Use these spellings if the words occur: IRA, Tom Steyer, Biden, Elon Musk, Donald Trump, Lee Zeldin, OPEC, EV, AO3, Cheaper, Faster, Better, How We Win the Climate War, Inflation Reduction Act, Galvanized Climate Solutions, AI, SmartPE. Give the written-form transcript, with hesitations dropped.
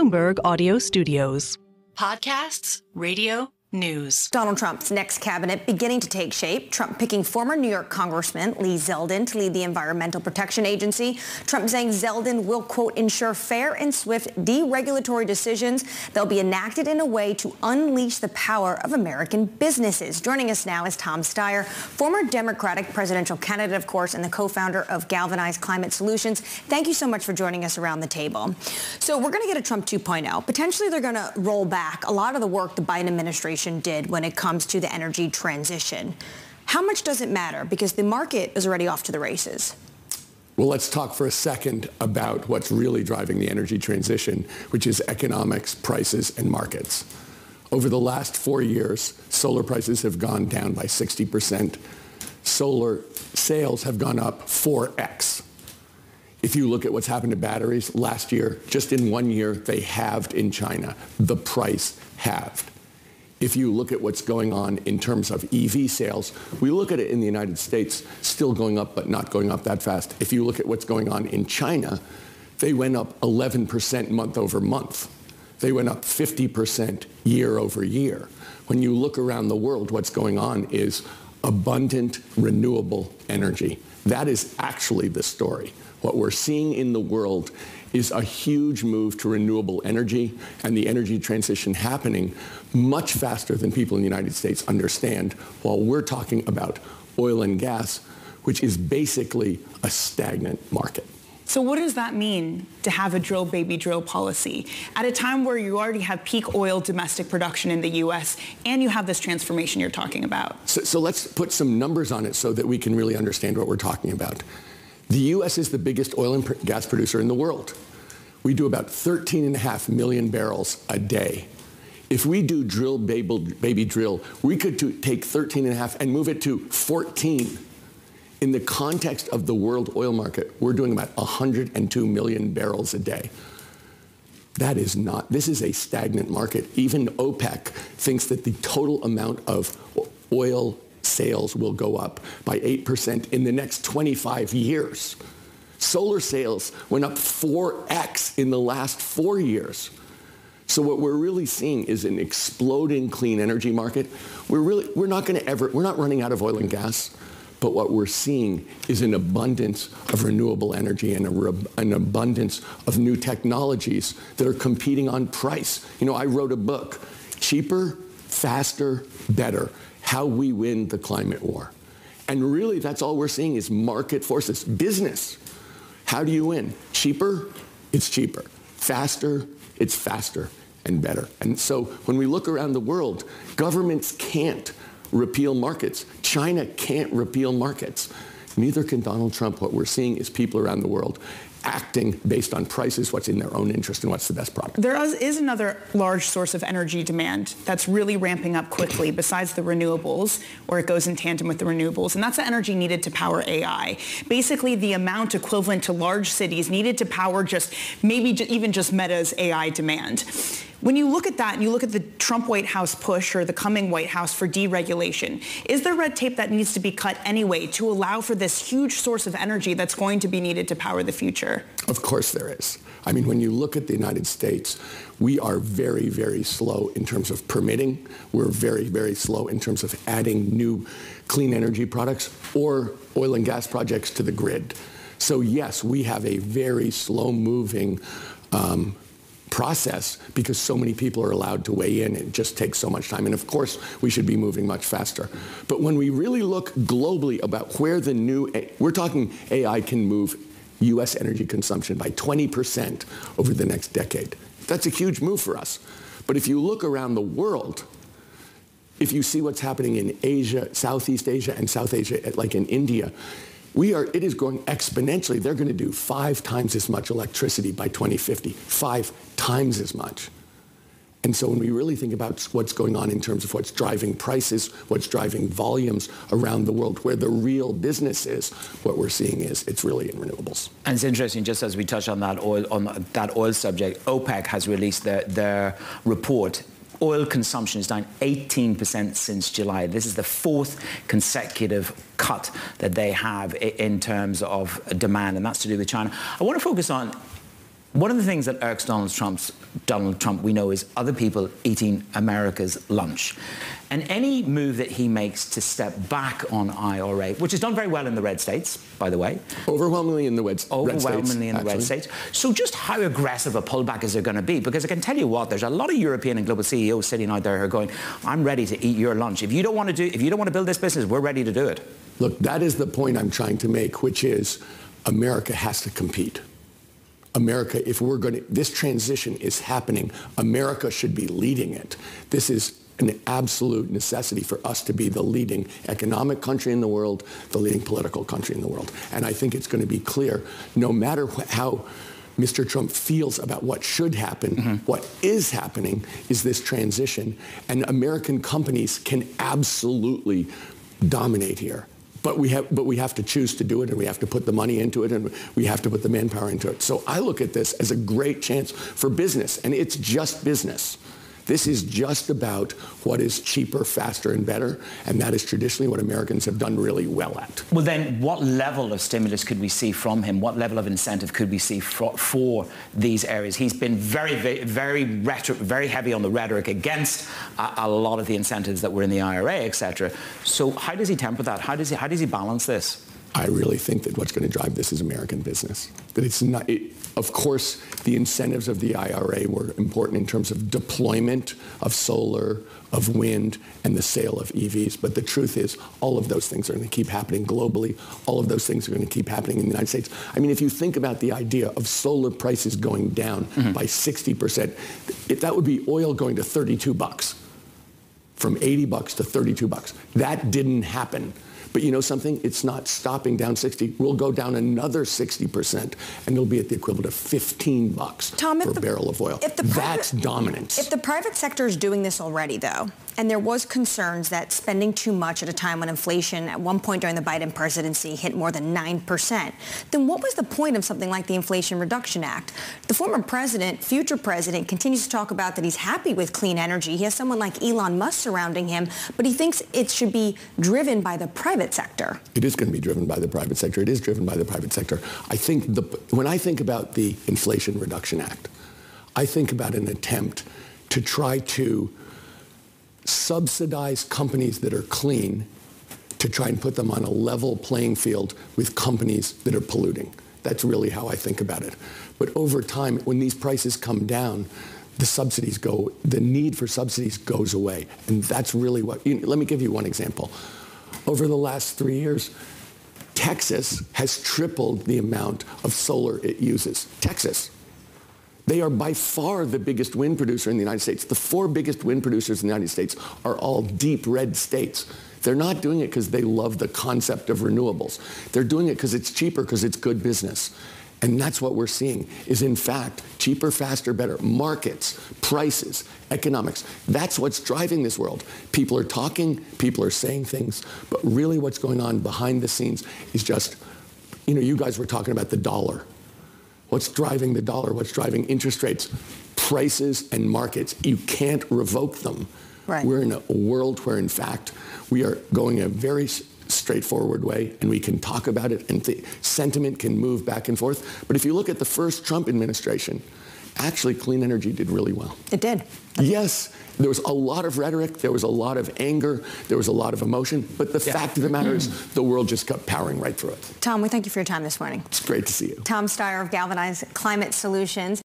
Bloomberg Audio Studios. Podcasts, radio, news. Donald Trump's next cabinet beginning to take shape. Trump picking former New York Congressman Lee Zeldin to lead the Environmental Protection Agency. Trump saying Zeldin will, quote, ensure fair and swift deregulatory decisions that'll be enacted in a way to unleash the power of American businesses. Joining us now is Tom Steyer, former Democratic presidential candidate, of course, and the co-founder of Galvanized Climate Solutions. Thank you so much for joining us around the table. So we're going to get a Trump 2.0. Potentially they're going to roll back a lot of the work the Biden administration did when it comes to the energy transition. How much does it matter? Because the market is already off to the races. Well, let's talk for a second about what's really driving the energy transition, which is economics, prices, and markets. Over the last 4 years, solar prices have gone down by 60%. Solar sales have gone up 4x. If you look at what's happened to batteries last year, just in 1 year, they halved in China. The price halved. If you look at what's going on in terms of EV sales, we look at it in the United States, still going up, but not going up that fast. If you look at what's going on in China, they went up 11% month over month. They went up 50% year over year. When you look around the world, what's going on is abundant, renewable energy. That is actually the story. What we're seeing in the world is a huge move to renewable energy and the energy transition happening much faster than people in the United States understand, while we're talking about oil and gas, which is basically a stagnant market. So what does that mean to have a drill baby drill policy at a time where you already have peak oil domestic production in the US and you have this transformation you're talking about? So let's put some numbers on it so that we can really understand what we're talking about. The U.S. is the biggest oil and gas producer in the world. We do about 13.5 million barrels a day. If we do drill, baby drill, we could take 13.5 and move it to 14. In the context of the world oil market, we're doing about 102 million barrels a day. That is not, this is a stagnant market. Even OPEC thinks that the total amount of oil sales will go up by 8% in the next 25 years. Solar sales went up 4x in the last 4 years. So what we're really seeing is an exploding clean energy market. We're not running out of oil and gas, but what we're seeing is an abundance of renewable energy and an abundance of new technologies that are competing on price. You know, I wrote a book, Cheaper, Faster, Better: How We Win the Climate War. And really, that's all we're seeing is market forces. Business. How do you win? Cheaper? It's cheaper. Faster? It's faster and better. And so when we look around the world, governments can't repeal markets. China can't repeal markets. Neither can Donald Trump. What we're seeing is people around the world acting based on prices, what's in their own interest, and what's the best product. There is another large source of energy demand that's really ramping up quickly besides the renewables, or it goes in tandem with the renewables, and that's the energy needed to power AI. Basically, the amount equivalent to large cities needed to power just maybe even just Meta's AI demand. When you look at that and you look at the Trump White House push or the coming White House for deregulation, is there red tape that needs to be cut anyway to allow for this huge source of energy that's going to be needed to power the future? Of course there is. I mean, when you look at the United States, we are very, very slow in terms of permitting. We're very, very slow in terms of adding new clean energy products or oil and gas projects to the grid. So yes, we have a very slow-moving process because so many people are allowed to weigh in. It just takes so much time. And of course, we should be moving much faster. But when we really look globally about where the new, we're talking AI can move U.S. energy consumption by 20% over the next decade. That's a huge move for us. But if you look around the world, if you see what's happening in Asia, Southeast Asia and South Asia, like in India, it is growing exponentially. They're going to do 5 times as much electricity by 2050, 5 times as much. And so when we really think about what's going on in terms of what's driving prices, what's driving volumes around the world, where the real business is, what we're seeing is it's really in renewables. And it's interesting, just as we touched on that oil subject, OPEC has released their report. Oil consumption is down 18% since July. This is the 4th consecutive cut that they have in terms of demand, and that's to do with China. I want to focus on One of the things that irks Donald Trump, we know, is other people eating America's lunch. And any move that he makes to step back on IRA, which is done very well in the red states, by the way. Overwhelmingly in the red states. Overwhelmingly in the red states. So just how aggressive a pullback is there going to be? Because I can tell you what, there's a lot of European and global CEOs sitting out there who are going, I'm ready to eat your lunch. If you don't want to build this business, we're ready to do it. Look, that is the point I'm trying to make, which is America has to compete. America, if we're going to, this transition is happening. America should be leading it. This is an absolute necessity for us to be the leading economic country in the world, the leading political country in the world. And I think it's going to be clear, no matter how Mr. Trump feels about what should happen, what is happening is this transition. And American companies can absolutely dominate here. But we have to choose to do it, and we have to put the money into it, and we have to put the manpower into it. So I look at this as a great chance for business, and it's just business. This is just about what is cheaper, faster, and better, and that is traditionally what Americans have done really well at. Well, then what level of stimulus could we see from him? What level of incentive could we see for these areas? He's been very heavy on the rhetoric against a lot of the incentives that were in the IRA, etc. So how does he temper that? How does he balance this? I really think that what's going to drive this is American business. That it's not. Of course, the incentives of the IRA were important in terms of deployment of solar, of wind, and the sale of EVs. But the truth is, all of those things are going to keep happening globally. All of those things are going to keep happening in the United States. I mean, if you think about the idea of solar prices going down by 60%, that would be oil going to 32 bucks, from 80 bucks to 32 bucks. That didn't happen. But you know something? It's not stopping down 60. We'll go down another 60%, and it'll be at the equivalent of 15 bucks for a barrel of oil. That's dominance. If the private sector is doing this already, though, and there was concerns that spending too much at a time when inflation at one point during the Biden presidency hit more than 9%, then what was the point of something like the Inflation Reduction Act? The former president, future president, continues to talk about that he's happy with clean energy. He has someone like Elon Musk surrounding him, but he thinks it should be driven by the private sector. It is going to be driven by the private sector. It is driven by the private sector. I think when I think about the Inflation Reduction Act, I think about an attempt to try to subsidize companies that are clean to try and put them on a level playing field with companies that are polluting. That's really how I think about it. But over time, when these prices come down, the need for subsidies goes away. And that's really what, let me give you one example. Over the last 3 years, Texas has tripled the amount of solar it uses. Texas. They are by far the biggest wind producer in the United States. The 4 biggest wind producers in the United States are all deep red states. They're not doing it because they love the concept of renewables. They're doing it because it's cheaper, because it's good business. And that's what we're seeing is, in fact, cheaper, faster, better. Markets, prices, economics. That's what's driving this world. People are talking, people are saying things, but really what's going on behind the scenes is just, you guys were talking about the dollar. What's driving the dollar? What's driving interest rates? Prices and markets. You can't revoke them. Right. We're in a world where, in fact, we are going a very straightforward way, and we can talk about it, and the sentiment can move back and forth. But if you look at the first Trump administration, actually clean energy did really well. It did. Yes, there was a lot of rhetoric, there was a lot of anger, there was a lot of emotion, but the fact of the matter is the world just kept powering right through it. Tom, we thank you for your time this morning. It's great to see you. Tom Steyer of Galvanized Climate Solutions.